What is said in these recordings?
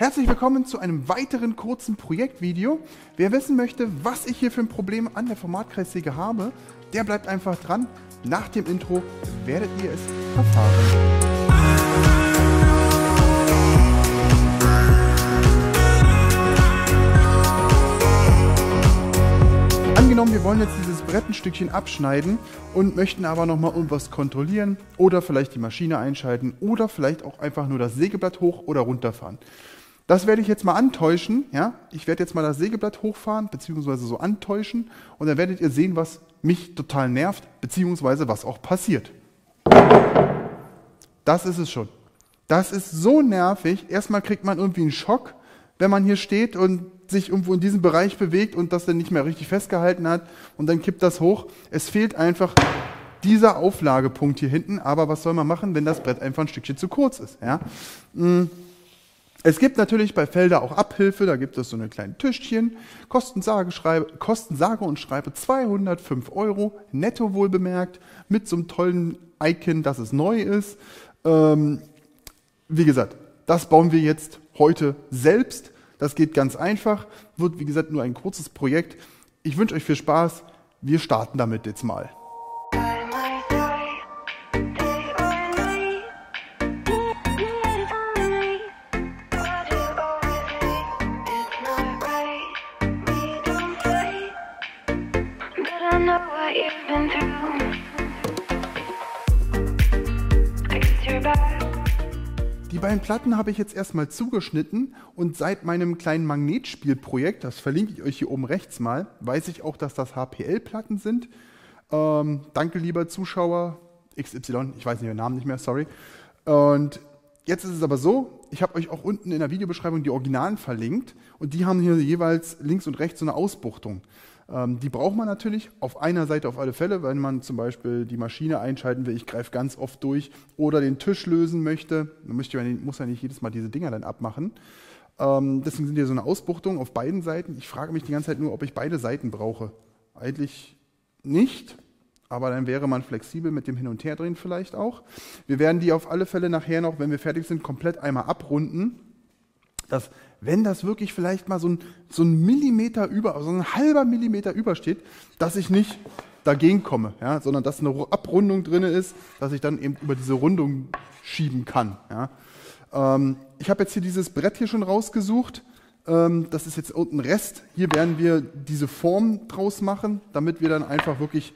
Herzlich willkommen zu einem weiteren kurzen Projektvideo. Wer wissen möchte, was ich hier für ein Problem an der Formatkreissäge habe, der bleibt einfach dran. Nach dem Intro werdet ihr es erfahren. Angenommen, wir wollen jetzt dieses Brettenstückchen abschneiden und möchten aber nochmal irgendwas kontrollieren oder vielleicht die Maschine einschalten oder vielleicht auch einfach nur das Sägeblatt hoch oder runterfahren. Das werde ich jetzt mal antäuschen. Ja? Ich werde jetzt mal das Sägeblatt hochfahren bzw. so antäuschen und dann werdet ihr sehen, was mich total nervt bzw. was auch passiert. Das ist es schon. Das ist so nervig. Erstmal kriegt man irgendwie einen Schock, wenn man hier steht und sich irgendwo in diesem Bereich bewegt und das dann nicht mehr richtig festgehalten hat und dann kippt das hoch. Es fehlt einfach dieser Auflagepunkt hier hinten, aber was soll man machen, wenn das Brett einfach ein Stückchen zu kurz ist? Ja? Es gibt natürlich bei Felder auch Abhilfe, da gibt es so eine kleine Tischchen, Kosten sage und schreibe 205 € netto wohlbemerkt, mit so einem tollen Icon, dass es neu ist. Wie gesagt, das bauen wir jetzt heute selbst. Das geht ganz einfach, wird wie gesagt nur ein kurzes Projekt. Ich wünsche euch viel Spaß, wir starten damit jetzt mal. Die beiden Platten habe ich jetzt erstmal zugeschnitten und seit meinem kleinen Magnetspielprojekt, das verlinke ich euch hier oben rechts mal, weiß ich auch, dass das HPL-Platten sind. Danke lieber Zuschauer XY, ich weiß nicht, den Namen nicht mehr, sorry. Und jetzt ist es aber so, ich habe euch auch unten in der Videobeschreibung die Originalen verlinkt und die haben hier jeweils links und rechts so eine Ausbuchtung. Die braucht man natürlich auf einer Seite auf alle Fälle, wenn man zum Beispiel die Maschine einschalten will, ich greife ganz oft durch, oder den Tisch lösen möchte. Man muss ja nicht jedes Mal diese Dinger dann abmachen. Deswegen sind hier so eine Ausbuchtung auf beiden Seiten. Ich frage mich die ganze Zeit nur, ob ich beide Seiten brauche. Eigentlich nicht, aber dann wäre man flexibel mit dem Hin- und Herdrehen vielleicht auch. Wir werden die auf alle Fälle nachher noch, wenn wir fertig sind, komplett einmal abrunden. Dass, wenn das wirklich vielleicht mal so ein Millimeter über, also ein halber Millimeter übersteht, dass ich nicht dagegen komme, ja, sondern dass eine Abrundung drin ist, dass ich dann eben über diese Rundung schieben kann. Ja. Ich habe jetzt hier dieses Brett hier schon rausgesucht. Das ist jetzt unten Rest. Hier werden wir diese Form draus machen, damit wir dann einfach wirklich,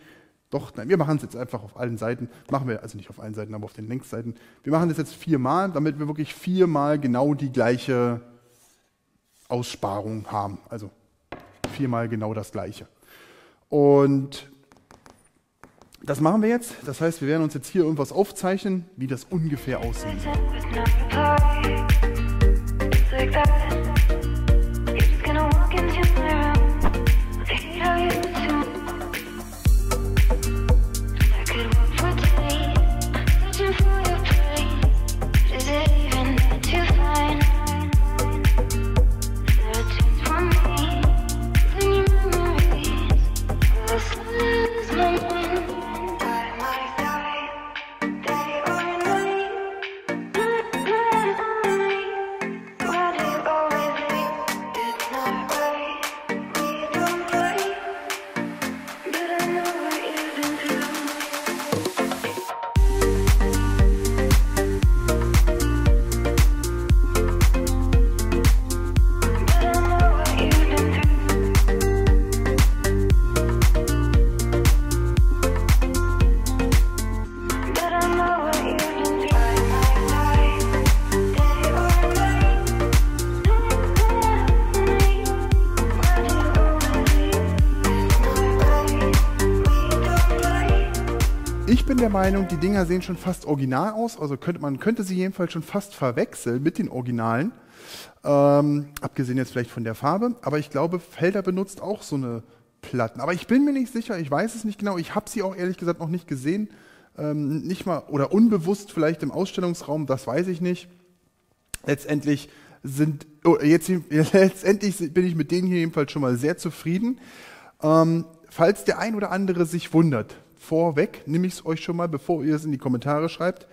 doch, nein, wir machen es jetzt einfach auf allen Seiten. Machen wir, also nicht auf allen Seiten, aber auf den Längsseiten. Wir machen das jetzt viermal, damit wir wirklich viermal genau die gleiche Aussparung haben. Also viermal genau das Gleiche. Und das machen wir jetzt. Das heißt, wir werden uns jetzt hier irgendwas aufzeichnen, wie das ungefähr aussieht. Ich bin der Meinung, die Dinger sehen schon fast original aus, also man könnte sie jedenfalls schon fast verwechseln mit den Originalen, abgesehen jetzt vielleicht von der Farbe, aber ich glaube, Felder benutzt auch so eine Platten, aber ich bin mir nicht sicher, ich weiß es nicht genau, ich habe sie auch ehrlich gesagt noch nicht gesehen, nicht mal oder unbewusst vielleicht im Ausstellungsraum, das weiß ich nicht. Letztendlich bin ich mit denen hier jedenfalls schon mal sehr zufrieden. Falls der ein oder andere sich wundert, vorweg nehme ich es euch schon mal, bevor ihr es in die Kommentare schreibt.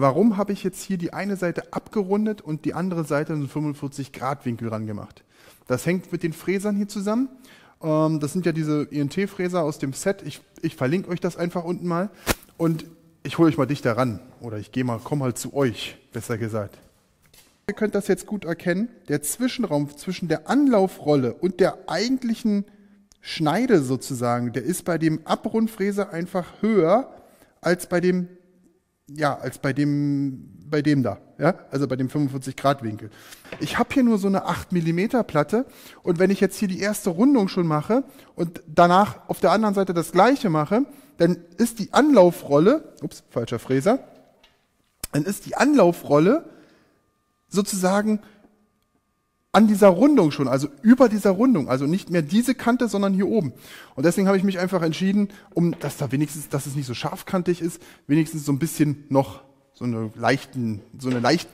warum habe ich jetzt hier die eine Seite abgerundet und die andere Seite einen 45-Grad-Winkel ran gemacht? Das hängt mit den Fräsern hier zusammen. Das sind ja diese INT-Fräser aus dem Set. Ich verlinke euch das einfach unten mal. Und ich hole euch mal dichter ran. Oder ich komme halt zu euch, besser gesagt. Ihr könnt das jetzt gut erkennen. Der Zwischenraum zwischen der Anlaufrolle und der eigentlichen Schneide sozusagen, der ist bei dem Abrundfräser einfach höher als bei dem, ja, als bei dem da. Ja? Also bei dem 45-Grad-Winkel. Ich habe hier nur so eine 8 mm Platte und wenn ich jetzt hier die erste Rundung schon mache und danach auf der anderen Seite das gleiche mache, dann ist die Anlaufrolle, ups, falscher Fräser, dann ist die Anlaufrolle sozusagen an dieser Rundung schon, also über dieser Rundung, also nicht mehr diese Kante, sondern hier oben. Und deswegen habe ich mich einfach entschieden, um dass da wenigstens, dass es nicht so scharfkantig ist, wenigstens so ein bisschen noch so eine leicht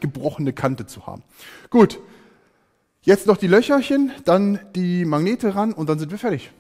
gebrochene Kante zu haben. Gut, jetzt noch die Löcherchen, dann die Magnete ran und dann sind wir fertig.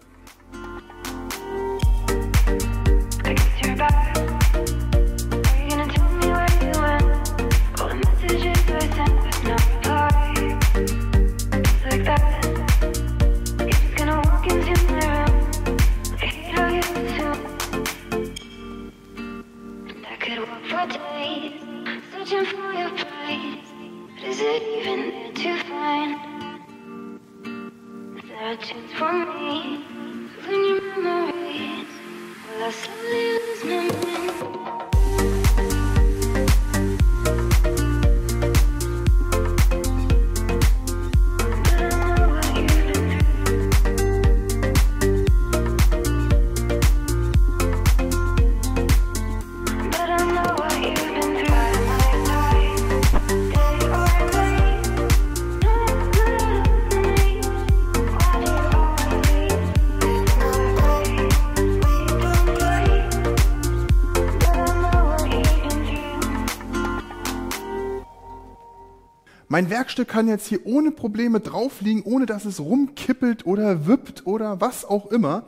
Mein Werkstück kann jetzt hier ohne Probleme drauf liegen, ohne dass es rumkippelt oder wippt oder was auch immer.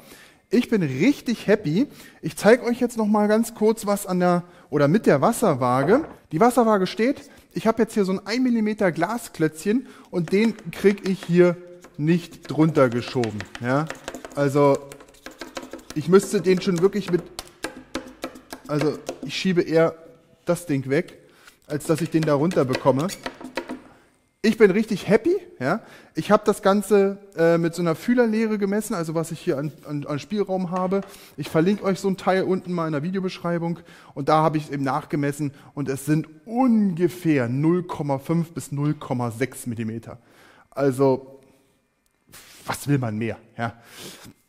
Ich bin richtig happy. Ich zeige euch jetzt noch mal ganz kurz was an der oder mit der Wasserwaage. Die Wasserwaage steht. Ich habe jetzt hier so ein 1 mm Glasklötzchen und den kriege ich hier nicht drunter geschoben. Ja? Also ich müsste den schon wirklich mit, also ich schiebe eher das Ding weg, als dass ich den da runter bekomme. Ich bin richtig happy. Ja. Ich habe das Ganze mit so einer Fühlerlehre gemessen, also was ich hier an Spielraum habe. Ich verlinke euch so ein Teil unten mal in der Videobeschreibung und da habe ich es eben nachgemessen und es sind ungefähr 0,5 bis 0,6 Millimeter. Also, was will man mehr? Ja.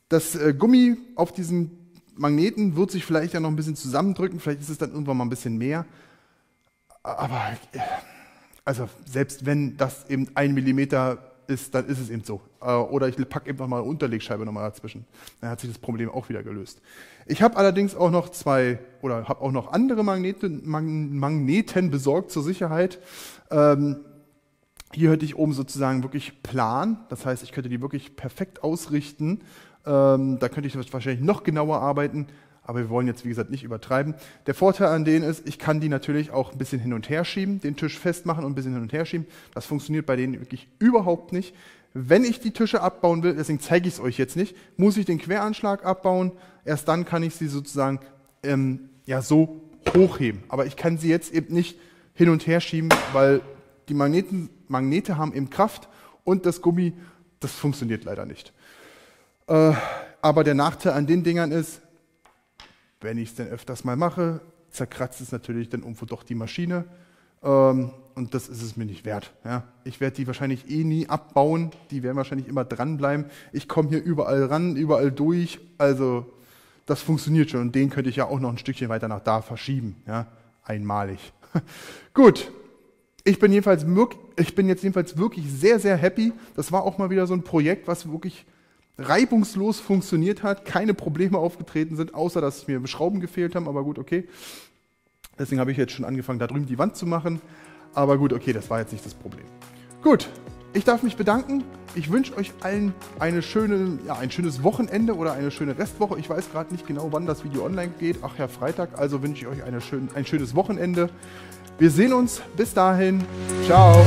Das Gummi auf diesen Magneten wird sich vielleicht ja noch ein bisschen zusammendrücken, vielleicht ist es dann irgendwann mal ein bisschen mehr. Aber... Also selbst wenn das eben 1 mm ist, dann ist es eben so. Oder ich packe eben nochmal eine Unterlegscheibe nochmal dazwischen. Dann hat sich das Problem auch wieder gelöst. Ich habe allerdings auch noch andere Magneten besorgt zur Sicherheit. Hier hätte ich oben sozusagen wirklich plan. Das heißt, ich könnte die wirklich perfekt ausrichten. Da könnte ich wahrscheinlich noch genauer arbeiten. Aber wir wollen jetzt, wie gesagt, nicht übertreiben. Der Vorteil an denen ist, ich kann die natürlich auch ein bisschen hin und her schieben, den Tisch festmachen und ein bisschen hin und her schieben. Das funktioniert bei denen wirklich überhaupt nicht. Wenn ich die Tische abbauen will, deswegen zeige ich es euch jetzt nicht, muss ich den Queranschlag abbauen. Erst dann kann ich sie sozusagen ja, so hochheben. Aber ich kann sie jetzt eben nicht hin und her schieben, weil die Magnete haben eben Kraft und das Gummi, das funktioniert leider nicht. Aber der Nachteil an den Dingern ist, wenn ich es denn öfters mal mache, zerkratzt es natürlich dann irgendwo doch die Maschine und das ist es mir nicht wert. Ja? Ich werde die wahrscheinlich eh nie abbauen, die werden wahrscheinlich immer dranbleiben. Ich komme hier überall ran, überall durch, also das funktioniert schon und den könnte ich ja auch noch ein Stückchen weiter nach da verschieben, ja? Einmalig. Gut, ich bin jetzt jedenfalls wirklich sehr, sehr happy. Das war auch mal wieder so ein Projekt, was wirklich reibungslos funktioniert hat, keine Probleme aufgetreten sind, außer dass mir Schrauben gefehlt haben, aber gut, okay. Deswegen habe ich jetzt schon angefangen, da drüben die Wand zu machen, aber gut, okay, das war jetzt nicht das Problem. Gut, ich darf mich bedanken. Ich wünsche euch allen ein schönes Wochenende oder eine schöne Restwoche. Ich weiß gerade nicht genau, wann das Video online geht. Ach ja, Freitag, also wünsche ich euch ein schönes Wochenende. Wir sehen uns bis dahin. Ciao.